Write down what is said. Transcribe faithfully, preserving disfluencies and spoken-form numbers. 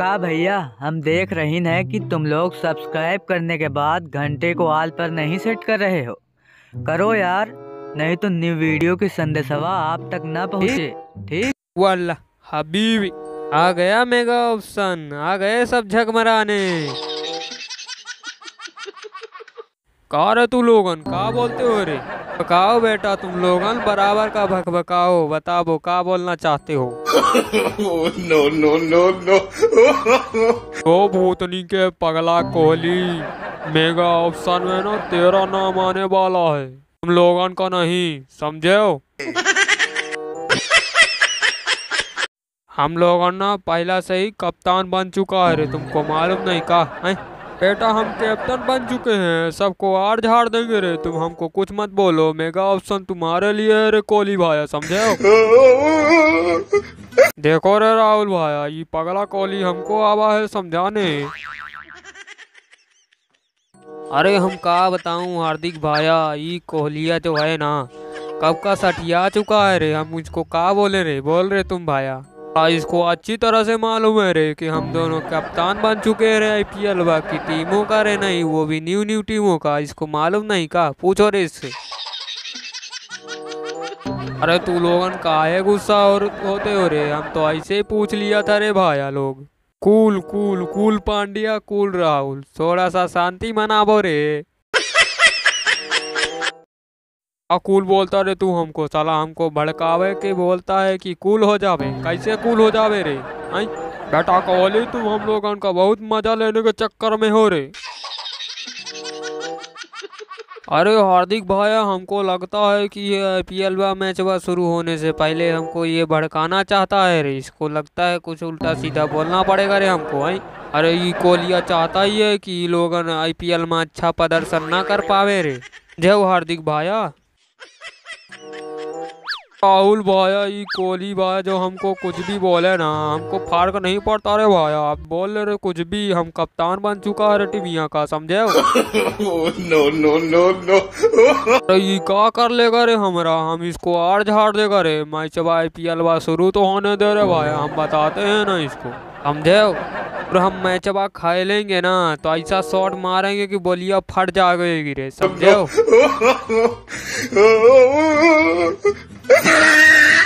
का भैया हम देख रहे हैं कि तुम लोग सब्सक्राइब करने के बाद घंटे को आल पर नहीं सेट कर रहे हो। करो यार, नहीं तो न्यू वीडियो की संदेशवा आप तक ना पहुंचे। ठीक वाला हबीबी आ गया, मेगा ऑप्शन आ गए सब झगमराने। कहा रे तू लोगन, कहा बोलते हो रे? भकाओ बेटा तुम लोगन, बराबर का भकभकाओ। बताओ का बोलना चाहते हो? नो नो नो नो तो भूतनी के पगला कोहली, मेगा ऑप्शन में ना तेरा नाम आने वाला है, तुम लोगन का नहीं, समझे हो? हम लोगन ना पहला से ही कप्तान बन चुका है रे, तुमको मालूम नहीं का है? बेटा हम कैप्टन बन चुके हैं, सबको आड़ झाड़ देंगे रे, तुम हमको कुछ मत बोलो। मेगा ऑप्शन तुम्हारे लिए है रे कोहली भाया, समझे हो? देखो रे राहुल भाया, ये पगला कोहली हमको आवा है समझाने। अरे हम का बताऊं हार्दिक भाया, ये कोहलिया जो है ना कब का सटिया चुका है रे, हम उसको का बोले रे? बोल रहे तुम भाया, इसको अच्छी तरह से मालूम है रे कि हम दोनों कप्तान बन चुके हैं रे आई पी एल बाकी टीमों का रे, नहीं वो भी न्यू न्यू टीमों का, इसको मालूम नहीं का? पूछो रे इससे। अरे तू लोगन काहे गुस्सा और होते हो रे, हम तो ऐसे ही पूछ लिया था रे भाया लोग। Cool cool cool Pandya, cool Rahul, थोड़ा सा शांति मनाबो रे। कूल बोलता रे तू हमको, साला हमको भड़कावे के बोलता है कि कूल हो जावे, कैसे कूल हो जावे रे? आई बेटा कोहली तुम हम लोगन का बहुत मजा लेने के चक्कर में हो रे। अरे हार्दिक भाया हमको लगता है कि ये आई पी एल का मैच वा शुरू होने से पहले हमको ये भड़काना चाहता है रे, इसको लगता है कुछ उल्टा सीधा बोलना पड़ेगा रे हमको। आई अरे ये कोहलिया चाहता ही है कि लोगन आई पी एल में अच्छा प्रदर्शन ना कर पावे रे, जय हार्दिक भाया। राहुल भाया ये कोहली भाया जो हमको कुछ भी बोले ना, हमको फर्क नहीं पड़ता रे भाया, आप बोल रहे कुछ भी, हम कप्तान बन चुका है टीमिया का, समझे हो? नो नो नो नो अरे ये क्या कर लेगा रे हमरा, हम इसको आड़ झाड़ देगा रे। मैच आई पी एल बा शुरू तो होने दे रे भाया, हम बताते हैं ना इसको, समझे हो? और हम मैच बा खाए लेंगे ना तो ऐसा शॉट मारेंगे कि बोलिया फट जाएगी रे, समझे हो? Oh